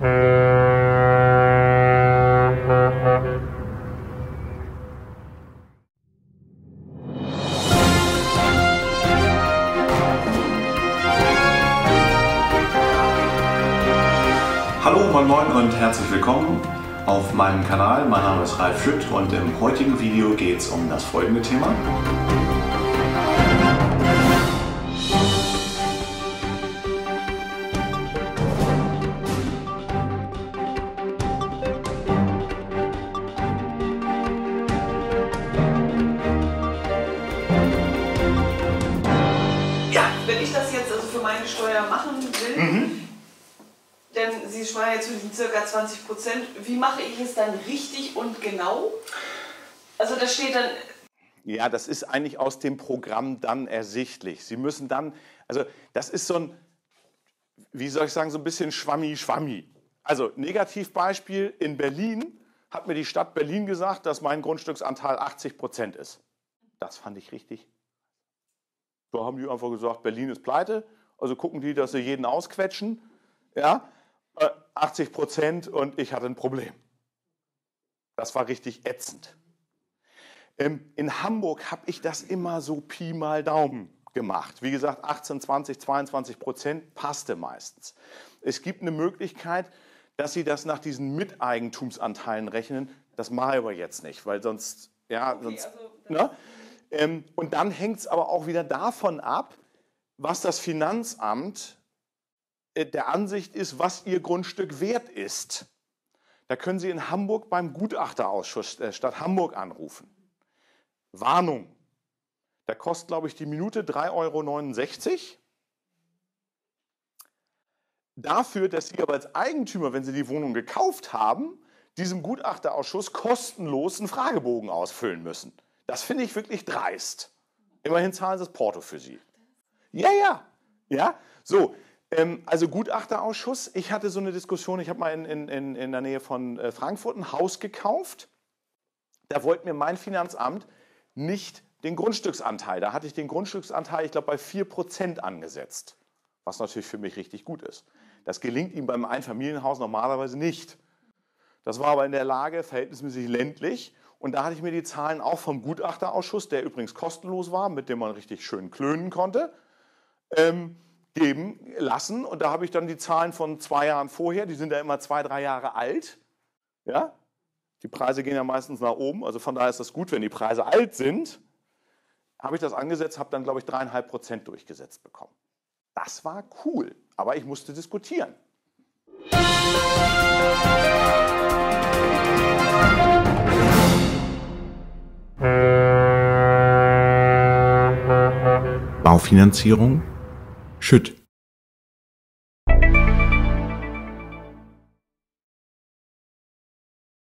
Hallo, moin moin und herzlich willkommen auf meinem Kanal. Mein Name ist Ralf Schütt und im heutigen Video geht es um das folgende Thema. Wenn ich das jetzt also für meine Steuer machen will, denn Sie schmeißen jetzt zu diesen ca. 20%, wie mache ich es dann richtig und genau? Also das steht dann... Ja, das ist eigentlich aus dem Programm dann ersichtlich. Sie müssen dann, also das ist so ein, wie soll ich sagen, so ein bisschen Schwammi-Schwammi. Also Negativbeispiel, in Berlin hat mir die Stadt Berlin gesagt, dass mein Grundstücksanteil 80% ist. Das fand ich richtig. Da haben die einfach gesagt, Berlin ist pleite, also gucken die, dass sie jeden ausquetschen, ja, 80% und ich hatte ein Problem. Das war richtig ätzend. In Hamburg habe ich das immer so Pi mal Daumen gemacht. Wie gesagt, 18, 20, 22% passte meistens. Es gibt eine Möglichkeit, dass sie das nach diesen Miteigentumsanteilen rechnen. Das mache ich aber jetzt nicht, weil sonst, ja, okay, sonst, also, ne? Und dann hängt es aber auch wieder davon ab, was das Finanzamt der Ansicht ist, was Ihr Grundstück wert ist. Da können Sie in Hamburg beim Gutachterausschuss der Stadt Hamburg anrufen. Warnung, da kostet, glaube ich, die Minute 3,69 Euro. Dafür, dass Sie aber als Eigentümer, wenn Sie die Wohnung gekauft haben, diesem Gutachterausschuss kostenlos einen Fragebogen ausfüllen müssen. Das finde ich wirklich dreist. Immerhin zahlen sie das Porto für sie. Ja, ja. Ja? So, also Gutachterausschuss. Ich hatte so eine Diskussion, ich habe mal in der Nähe von Frankfurt ein Haus gekauft. Da wollte mir mein Finanzamt nicht den Grundstücksanteil. Da hatte ich den Grundstücksanteil, ich glaube, bei 4% angesetzt. Was natürlich für mich richtig gut ist. Das gelingt ihm beim Einfamilienhaus normalerweise nicht. Das war aber in der Lage, verhältnismäßig ländlich. Und da hatte ich mir die Zahlen auch vom Gutachterausschuss, der übrigens kostenlos war, mit dem man richtig schön klönen konnte, geben lassen. Und da habe ich dann die Zahlen von 2 Jahren vorher, die sind ja immer 2, 3 Jahre alt. Ja? Die Preise gehen ja meistens nach oben, also von daher ist das gut, wenn die Preise alt sind. Habe ich das angesetzt, habe dann, glaube ich, 3,5% durchgesetzt bekommen. Das war cool, aber ich musste diskutieren. Baufinanzierung, Schütt.